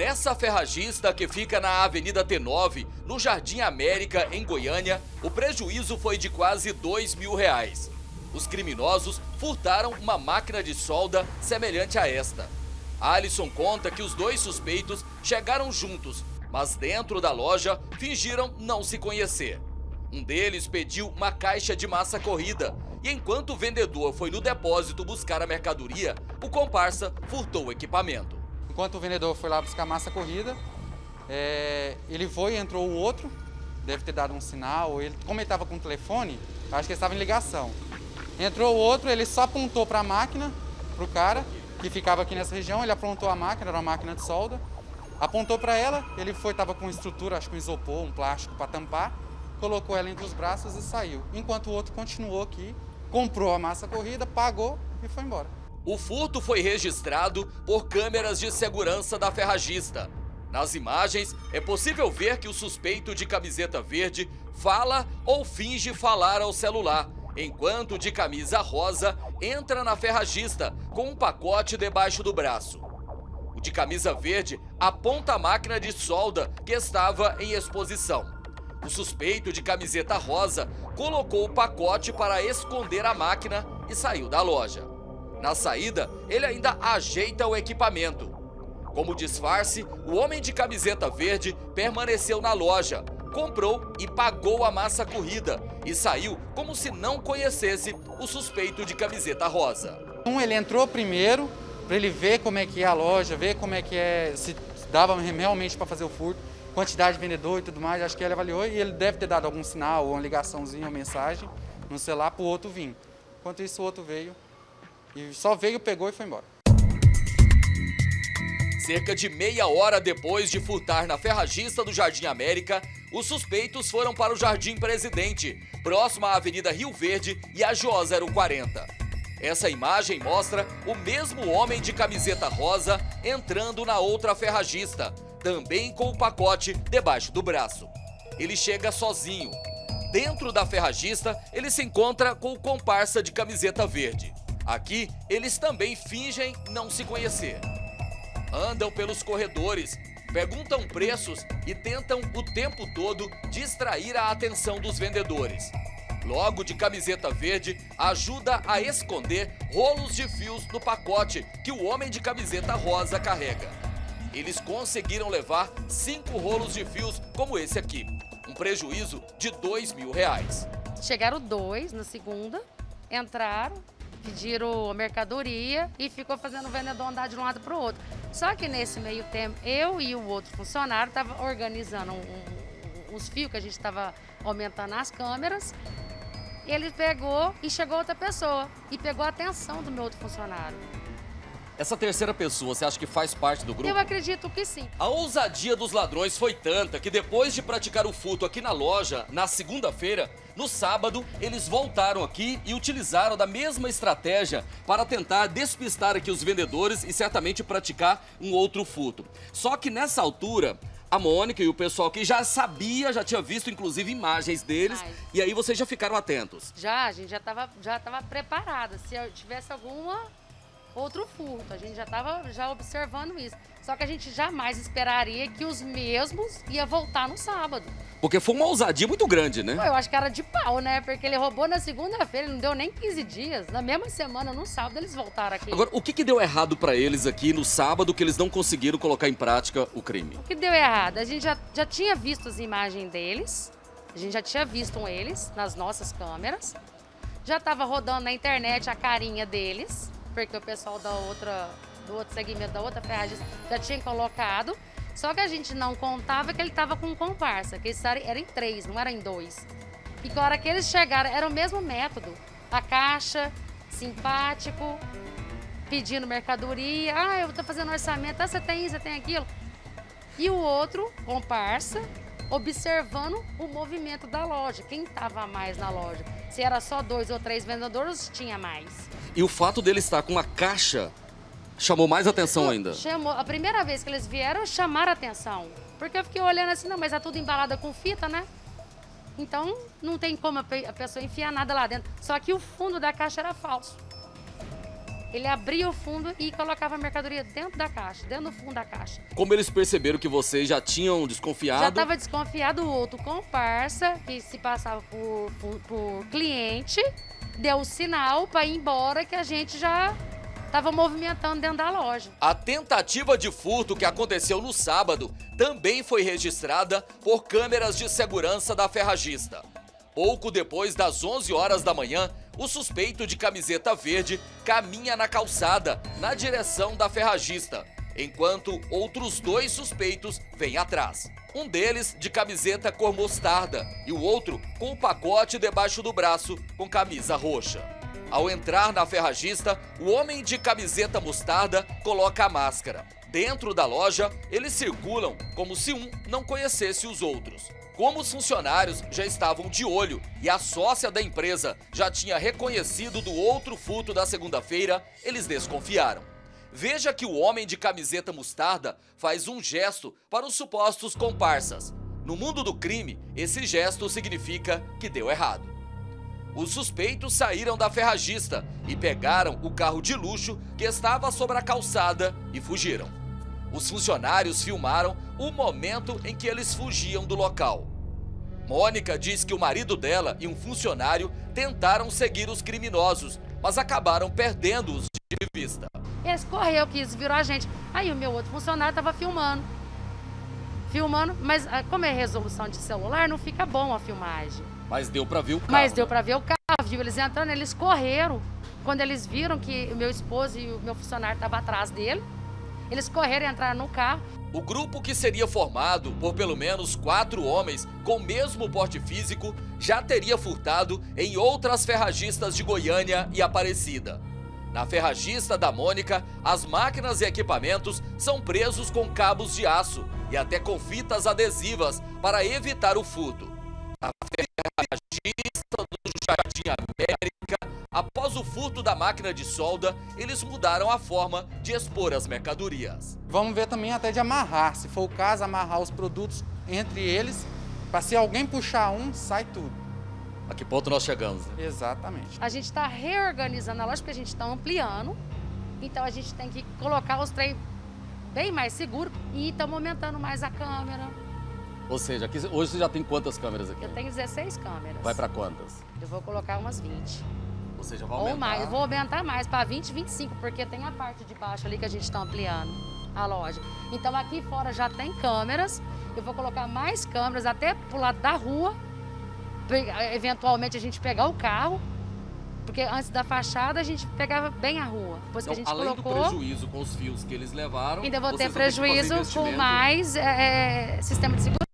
Nessa ferragista que fica na Avenida T9, no Jardim América, em Goiânia, o prejuízo foi de quase R$ 2.000. Os criminosos furtaram uma máquina de solda semelhante a esta. Alisson conta que os dois suspeitos chegaram juntos, mas dentro da loja fingiram não se conhecer. Um deles pediu uma caixa de massa corrida e, enquanto o vendedor foi no depósito buscar a mercadoria, o comparsa furtou o equipamento. Enquanto o vendedor foi lá buscar massa corrida, ele foi e entrou o outro, deve ter dado um sinal, como ele estava com o telefone, acho que ele estava em ligação. Entrou o outro, ele só apontou para a máquina, para o cara que ficava aqui nessa região, ele apontou a máquina, era uma máquina de solda, apontou para ela, ele foi, estava com estrutura, acho que um isopor, um plástico para tampar, colocou ela entre os braços e saiu. Enquanto o outro continuou aqui, comprou a massa corrida, pagou e foi embora. O furto foi registrado por câmeras de segurança da ferragista. Nas imagens, é possível ver que o suspeito de camiseta verde fala ou finge falar ao celular, enquanto de camisa rosa entra na ferragista com um pacote debaixo do braço. O de camisa verde aponta a máquina de solda que estava em exposição. O suspeito de camiseta rosa colocou o pacote para esconder a máquina e saiu da loja. Na saída, ele ainda ajeita o equipamento. Como disfarce, o homem de camiseta verde permaneceu na loja, comprou e pagou a massa corrida e saiu como se não conhecesse o suspeito de camiseta rosa. Ele entrou primeiro para ele ver como é que é a loja, ver como é que é, se dava realmente para fazer o furto, quantidade de vendedor e tudo mais, acho que ele avaliou e ele deve ter dado algum sinal, ou uma ligaçãozinha, uma mensagem no celular para o outro vir. Enquanto isso, o outro veio e só veio, pegou e foi embora. Cerca de meia hora depois de furtar na ferragista do Jardim América, os suspeitos foram para o Jardim Presidente, próximo à Avenida Rio Verde e à JO 040. Essa imagem mostra o mesmo homem de camiseta rosa entrando na outra ferragista, também com o pacote debaixo do braço. Ele chega sozinho. Dentro da ferragista, ele se encontra com o comparsa de camiseta verde. Aqui, eles também fingem não se conhecer. Andam pelos corredores, perguntam preços e tentam o tempo todo distrair a atenção dos vendedores. Logo, de camiseta verde, ajuda a esconder rolos de fios no pacote que o homem de camiseta rosa carrega. Eles conseguiram levar 5 rolos de fios como esse aqui, um prejuízo de R$ 2.000. Chegaram dois na segunda, entraram, pediram mercadoria e ficou fazendo o vendedor andar de um lado para o outro. Só que nesse meio tempo, eu e o outro funcionário estava organizando os fios que a gente estava aumentando nas câmeras. Ele pegou e chegou outra pessoa e pegou a atenção do meu outro funcionário. Essa terceira pessoa, você acha que faz parte do grupo? Eu acredito que sim. A ousadia dos ladrões foi tanta que depois de praticar o furto aqui na loja, na segunda-feira, no sábado, eles voltaram aqui e utilizaram da mesma estratégia para tentar despistar aqui os vendedores e certamente praticar um outro furto. Só que nessa altura, a Mônica e o pessoal aqui já sabia, já tinha visto inclusive imagens deles. Ai. E aí vocês já ficaram atentos? Já, a gente já estava preparada. Se eu tivesse alguma... outro furto, a gente já estava observando isso. Só que a gente jamais esperaria que os mesmos iam voltar no sábado. Porque foi uma ousadia muito grande, né? Eu acho que era de pau, né? Porque ele roubou na segunda-feira, não deu nem 15 dias. Na mesma semana, no sábado, eles voltaram aqui. Agora, o que deu errado para eles aqui no sábado que eles não conseguiram colocar em prática o crime? O que deu errado? A gente já tinha visto as imagens deles, a gente já tinha visto eles nas nossas câmeras, já estava rodando na internet a carinha deles, porque o pessoal do outro segmento, da outra ferragista, já tinha colocado. Só que a gente não contava que ele estava com um comparsa, que eles eram em 3, não era em 2. E na hora que eles chegaram, era o mesmo método. A caixa, simpático, pedindo mercadoria. Ah, eu tô fazendo orçamento. Ah, você tem isso, você tem aquilo. E o outro, comparsa, observando o movimento da loja, quem estava mais na loja. Se era só 2 ou 3 vendedores, tinha mais. E o fato dele estar com uma caixa chamou mais atenção ainda? Chamou. A primeira vez que eles vieram, chamaram atenção. Porque eu fiquei olhando assim, não, mas é tudo embalada com fita, né? Então, não tem como a pessoa enfiar nada lá dentro. Só que o fundo da caixa era falso. ele abria o fundo e colocava a mercadoria dentro da caixa, dentro do fundo da caixa. Como eles perceberam que vocês já tinham desconfiado? Já estava desconfiado, o outro comparsa, que se passava por cliente, deu o sinal para ir embora, que a gente já estava movimentando dentro da loja. A tentativa de furto que aconteceu no sábado também foi registrada por câmeras de segurança da ferragista. Pouco depois das 11 horas da manhã, o suspeito de camiseta verde caminha na calçada, na direção da ferragista, enquanto outros dois suspeitos vêm atrás. Um deles de camiseta cor mostarda e o outro com um pacote debaixo do braço com camisa roxa. Ao entrar na ferragista, o homem de camiseta mostarda coloca a máscara. Dentro da loja, eles circulam como se um não conhecesse os outros. Como os funcionários já estavam de olho e a sócia da empresa já tinha reconhecido do outro furto da segunda-feira, eles desconfiaram. Veja que o homem de camiseta mostarda faz um gesto para os supostos comparsas. No mundo do crime, esse gesto significa que deu errado. Os suspeitos saíram da ferragista e pegaram o carro de luxo que estava sobre a calçada e fugiram. Os funcionários filmaram o momento em que eles fugiam do local. Mônica diz que o marido dela e um funcionário tentaram seguir os criminosos, mas acabaram perdendo-os de vista. Eles correram, quis, virou a gente. Aí o meu outro funcionário estava filmando. Filmando, mas como é resolução de celular, não fica bom a filmagem. Mas deu para ver o carro. Mas deu para ver o carro, viu? Eles entrando, eles correram. Quando eles viram que o meu esposo e o meu funcionário estavam atrás dele, eles correram e entraram no carro. O grupo, que seria formado por pelo menos 4 homens com o mesmo porte físico, já teria furtado em outras ferragistas de Goiânia e Aparecida. Na ferragista da Mônica, as máquinas e equipamentos são presos com cabos de aço e até com fitas adesivas para evitar o furto. A ferragista do Jardim América, após o furto da máquina de solda, eles mudaram a forma de expor as mercadorias. Vamos ver também até de amarrar, se for o caso, amarrar os produtos entre eles, para se alguém puxar um, sai tudo. A que ponto nós chegamos? Né? Exatamente. A gente está reorganizando a loja porque a gente está ampliando, então a gente tem que colocar os trem bem mais seguro e estamos aumentando mais a câmera. Ou seja, aqui, hoje você já tem quantas câmeras aqui? Eu tenho 16 câmeras. Vai para quantas? Eu vou colocar umas 20. Ou seja, vai aumentar? Ou mais, eu vou aumentar mais para 20, 25, porque tem a parte de baixo ali que a gente está ampliando a loja. Então aqui fora já tem câmeras, eu vou colocar mais câmeras até para o lado da rua, eventualmente a gente pegar o carro, porque antes da fachada a gente pegava bem a rua. Depois então, que a gente além colocou, do prejuízo com os fios que eles levaram, ainda vou ter prejuízo com mais sistema de segurança.